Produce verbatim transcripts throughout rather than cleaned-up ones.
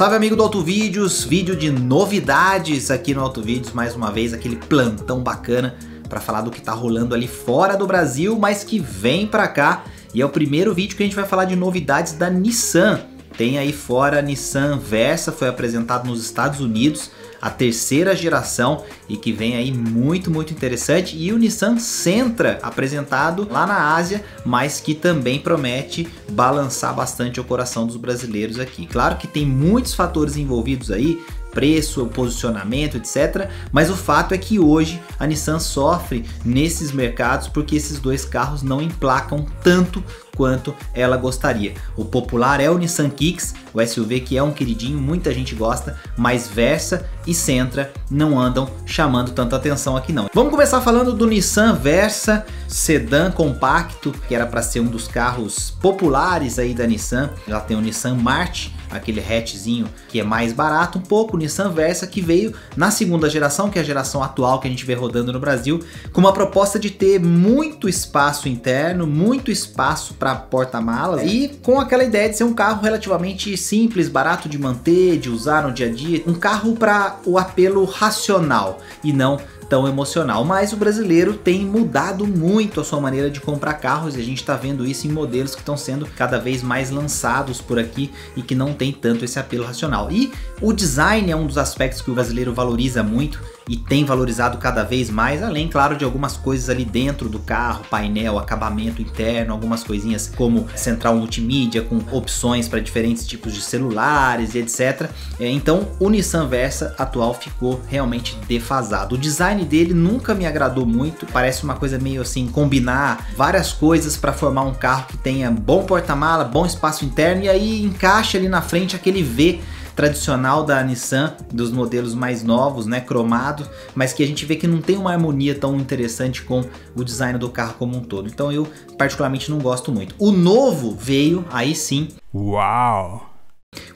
Salve amigo do AutoVideos, vídeo de novidades aqui no AutoVideos, mais uma vez aquele plantão bacana para falar do que tá rolando ali fora do Brasil, mas que vem para cá, e é o primeiro vídeo que a gente vai falar de novidades da Nissan. Tem aí fora a Nissan Versa, foi apresentado nos Estados Unidos, a terceira geração, e que vem aí muito, muito interessante. E o Nissan Sentra, apresentado lá na Ásia, mas que também promete balançar bastante o coração dos brasileiros aqui. Claro que tem muitos fatores envolvidos aí, preço, posicionamento, etcétera. Mas o fato é que hoje a Nissan sofre nesses mercados porque esses dois carros não emplacam tanto quanto ela gostaria. O popular é o Nissan Kicks, o S U V que é um queridinho, muita gente gosta, mas Versa e Sentra não andam chamando tanta atenção aqui não. Vamos começar falando do Nissan Versa, sedã compacto, que era para ser um dos carros populares aí da Nissan. Ela tem o Nissan March, aquele hatchzinho que é mais barato um pouco, o Nissan Versa, que veio na segunda geração, que é a geração atual que a gente vê rodando no Brasil, com uma proposta de ter muito espaço interno, muito espaço para porta-malas, e com aquela ideia de ser um carro relativamente simples, barato de manter, de usar no dia a dia, um carro para o apelo racional e não tão emocional. Mas o brasileiro tem mudado muito a sua maneira de comprar carros, e a gente está vendo isso em modelos que estão sendo cada vez mais lançados por aqui e que não tem tanto esse apelo racional. E o design é um dos aspectos que o brasileiro valoriza muito e tem valorizado cada vez mais, além, claro, de algumas coisas ali dentro do carro, painel, acabamento interno, algumas coisinhas como central multimídia com opções para diferentes tipos de celulares e etcétera. Então o Nissan Versa atual ficou realmente defasado. O design dele nunca me agradou muito, parece uma coisa meio assim, combinar várias coisas para formar um carro que tenha bom porta-mala, bom espaço interno, e aí encaixa ali na frente aquele V tradicional da Nissan, dos modelos mais novos, né, cromado, mas que a gente vê que não tem uma harmonia tão interessante com o design do carro como um todo. Então eu particularmente não gosto muito. O novo veio, aí sim, uau,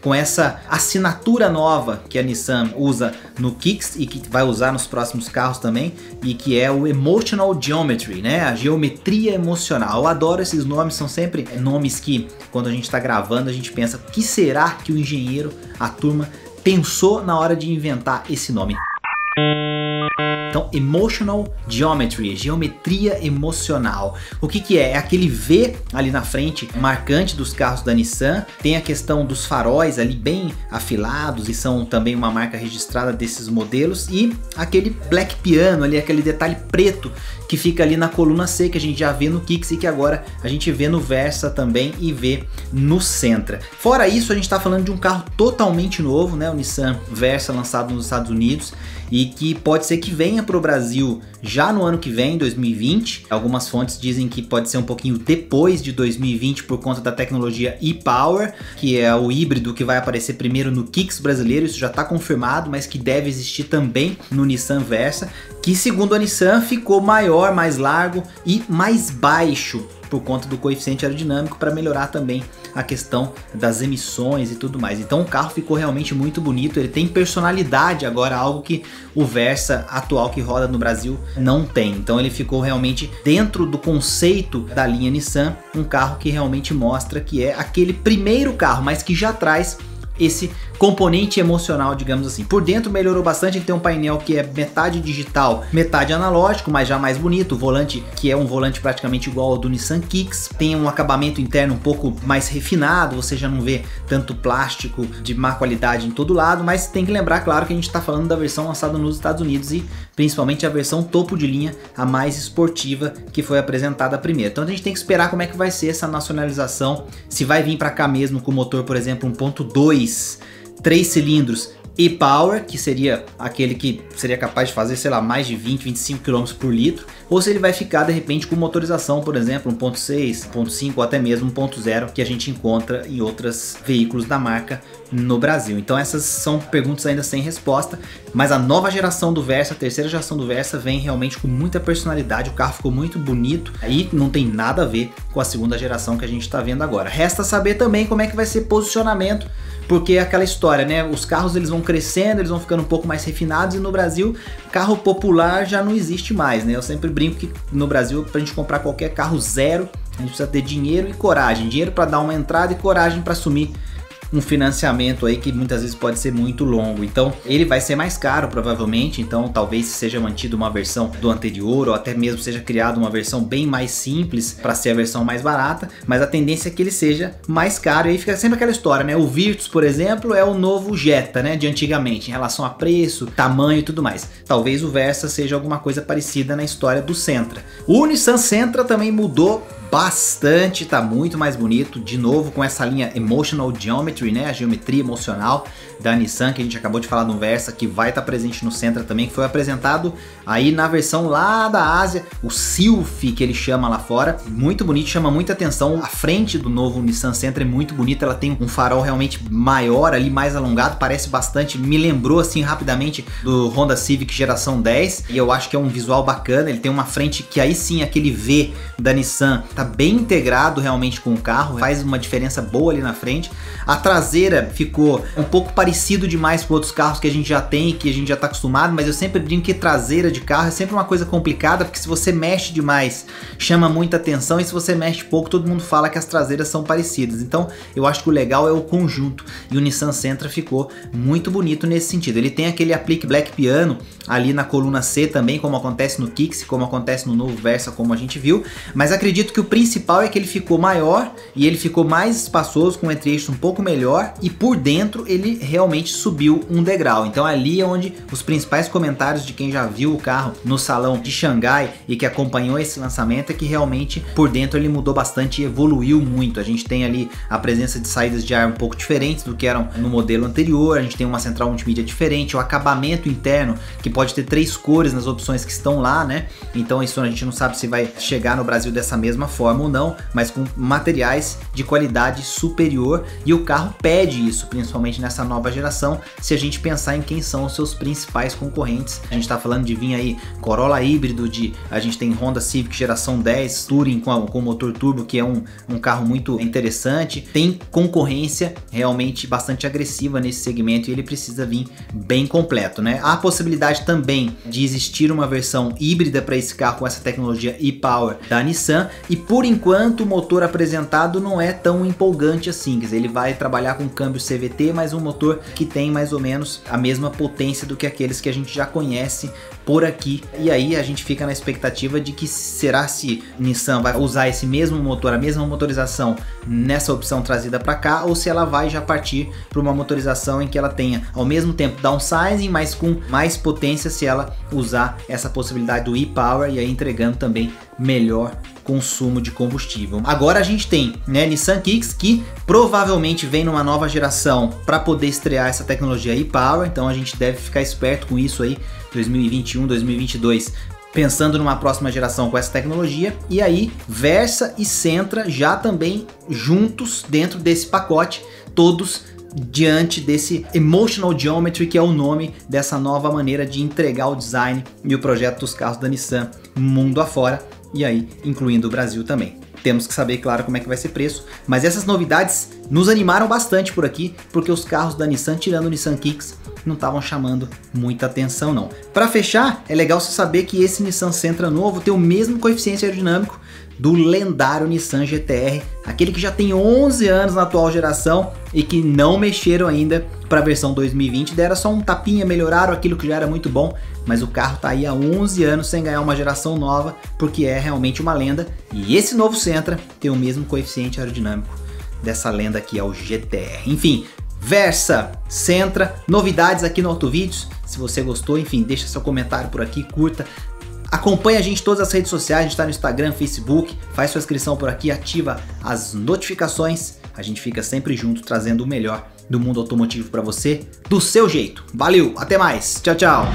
com essa assinatura nova que a Nissan usa no Kicks e que vai usar nos próximos carros também, e que é o Emotional Geometry, né? A geometria emocional. Eu adoro esses nomes, são sempre nomes que, quando a gente está gravando, a gente pensa, o que será que o engenheiro, a turma, pensou na hora de inventar esse nome? Então, Emotional Geometry, geometria emocional. O que que é? É aquele V ali na frente, marcante dos carros da Nissan. Tem a questão dos faróis ali bem afilados, e são também uma marca registrada desses modelos. E aquele black piano ali, aquele detalhe preto que fica ali na coluna C, que a gente já vê no Kicks e que agora a gente vê no Versa também e vê no Sentra. Fora isso, a gente está falando de um carro totalmente novo, né? O Nissan Versa, lançado nos Estados Unidos, e que pode ser que venha para o Brasil já no ano que vem, dois mil e vinte. Algumas fontes dizem que pode ser um pouquinho depois de dois mil e vinte por conta da tecnologia ePower, que é o híbrido que vai aparecer primeiro no Kicks brasileiro, isso já está confirmado, mas que deve existir também no Nissan Versa, que segundo a Nissan ficou maior, mais largo e mais baixo por conta do coeficiente aerodinâmico, para melhorar também a questão das emissões e tudo mais. Então o carro ficou realmente muito bonito, ele tem personalidade agora, algo que o Versa atual que roda no Brasil não tem. Então ele ficou realmente dentro do conceito da linha Nissan, um carro que realmente mostra que é aquele primeiro carro, mas que já traz esse componente emocional, digamos assim. Por dentro melhorou bastante, ele tem um painel que é metade digital, metade analógico, mas já mais bonito, o volante que é um volante praticamente igual ao do Nissan Kicks, tem um acabamento interno um pouco mais refinado, você já não vê tanto plástico de má qualidade em todo lado, mas tem que lembrar, claro, que a gente está falando da versão lançada nos Estados Unidos e principalmente a versão topo de linha, a mais esportiva, que foi apresentada primeiro. Então a gente tem que esperar como é que vai ser essa nacionalização, se vai vir para cá mesmo com o motor, por exemplo, um ponto dois, três cilindros ePower, que seria aquele que seria capaz de fazer, sei lá, mais de vinte, vinte e cinco quilômetros por litro, ou se ele vai ficar de repente com motorização, por exemplo, um ponto seis, um ponto cinco ou até mesmo um ponto zero, que a gente encontra em outros veículos da marca no Brasil. Então essas são perguntas ainda sem resposta, mas a nova geração do Versa, a terceira geração do Versa, vem realmente com muita personalidade, o carro ficou muito bonito e não tem nada a ver com a segunda geração que a gente está vendo agora. Resta saber também como é que vai ser posicionamento, porque é aquela história, né? Os carros eles vão crescendo, eles vão ficando um pouco mais refinados, e no Brasil carro popular já não existe mais, né? Eu sempre brinco que no Brasil, pra gente comprar qualquer carro zero, a gente precisa ter dinheiro e coragem, dinheiro para dar uma entrada e coragem para assumir um financiamento aí que muitas vezes pode ser muito longo. Então ele vai ser mais caro provavelmente, então talvez seja mantido uma versão do anterior ou até mesmo seja criado uma versão bem mais simples para ser a versão mais barata, mas a tendência é que ele seja mais caro. E aí fica sempre aquela história, né? O Virtus, por exemplo, é o novo Jetta, né, de antigamente, em relação a preço, tamanho e tudo mais. Talvez o Versa seja alguma coisa parecida na história do Sentra. O Nissan Sentra também mudou bastante, tá muito mais bonito, de novo com essa linha Emotional Geometry, né, a geometria emocional da Nissan, que a gente acabou de falar no Versa, que vai estar presente no Sentra também, que foi apresentado aí na versão lá da Ásia, o Sylphy que ele chama lá fora, muito bonito, chama muita atenção. A frente do novo Nissan Sentra é muito bonita, ela tem um farol realmente maior ali, mais alongado, parece bastante, me lembrou assim rapidamente do Honda Civic geração dez, e eu acho que é um visual bacana. Ele tem uma frente que aí sim, aquele V da Nissan, tá bem integrado realmente com o carro, faz uma diferença boa ali na frente. A traseira ficou um pouco parecido demais com outros carros que a gente já tem, que a gente já tá acostumado, mas eu sempre brinco que traseira de carro é sempre uma coisa complicada, porque se você mexe demais, chama muita atenção, e se você mexe pouco, todo mundo fala que as traseiras são parecidas. Então eu acho que o legal é o conjunto, e o Nissan Sentra ficou muito bonito nesse sentido. Ele tem aquele aplique black piano ali na coluna C também, como acontece no Kicks, como acontece no novo Versa, como a gente viu, mas acredito que o principal é que ele ficou maior e ele ficou mais espaçoso, com o entre-eixo um pouco melhor, e por dentro ele realmente subiu um degrau. Então ali é onde os principais comentários de quem já viu o carro no salão de Xangai e que acompanhou esse lançamento é que realmente por dentro ele mudou bastante e evoluiu muito. A gente tem ali a presença de saídas de ar um pouco diferentes do que eram no modelo anterior, a gente tem uma central multimídia diferente, o acabamento interno que pode ter três cores nas opções que estão lá, né? Então isso a gente não sabe se vai chegar no Brasil dessa mesma forma ou não, mas com materiais de qualidade superior, e o carro pede isso, principalmente nessa nova geração, se a gente pensar em quem são os seus principais concorrentes. A gente tá falando de vir aí Corolla híbrido, de a gente tem Honda Civic geração dez Touring com, a, com motor turbo, que é um, um carro muito interessante, tem concorrência realmente bastante agressiva nesse segmento, e ele precisa vir bem completo, né? Há a possibilidade também de existir uma versão híbrida para esse carro com essa tecnologia ePower da Nissan. E por enquanto o motor apresentado não é tão empolgante assim, quer dizer, ele vai trabalhar com câmbio C V T, mas um motor que tem mais ou menos a mesma potência do que aqueles que a gente já conhece por aqui. E aí a gente fica na expectativa de que será se Nissan vai usar esse mesmo motor, a mesma motorização nessa opção trazida para cá, ou se ela vai já partir para uma motorização em que ela tenha ao mesmo tempo downsizing, mas com mais potência se ela usar essa possibilidade do ePower, e aí entregando também melhor consumo de combustível. Agora a gente tem, né, Nissan Kicks, que provavelmente vem numa nova geração para poder estrear essa tecnologia ePower, então a gente deve ficar esperto com isso aí, dois mil e vinte e um, dois mil e vinte e dois, pensando numa próxima geração com essa tecnologia. E aí Versa e Sentra já também juntos dentro desse pacote, todos diante desse Emotional Geometry, que é o nome dessa nova maneira de entregar o design e o projeto dos carros da Nissan mundo afora, e aí incluindo o Brasil também. Temos que saber, claro, como é que vai ser preço, mas essas novidades nos animaram bastante por aqui, porque os carros da Nissan, tirando o Nissan Kicks, não estavam chamando muita atenção não. Para fechar, é legal você saber que esse Nissan Sentra novo tem o mesmo coeficiente aerodinâmico do lendário Nissan G T R, aquele que já tem onze anos na atual geração e que não mexeram ainda para a versão dois mil e vinte, deram só um tapinha, melhoraram aquilo que já era muito bom, mas o carro tá aí há onze anos sem ganhar uma geração nova, porque é realmente uma lenda, e esse novo Sentra tem o mesmo coeficiente aerodinâmico dessa lenda que é o G T R. Enfim, Versa, Sentra, novidades aqui no AutoVideos. Se você gostou, enfim, deixa seu comentário por aqui, curta, acompanha a gente em todas as redes sociais, a gente está no Instagram, Facebook, faz sua inscrição por aqui, ativa as notificações, a gente fica sempre junto trazendo o melhor do mundo automotivo para você, do seu jeito. Valeu, até mais, tchau, tchau!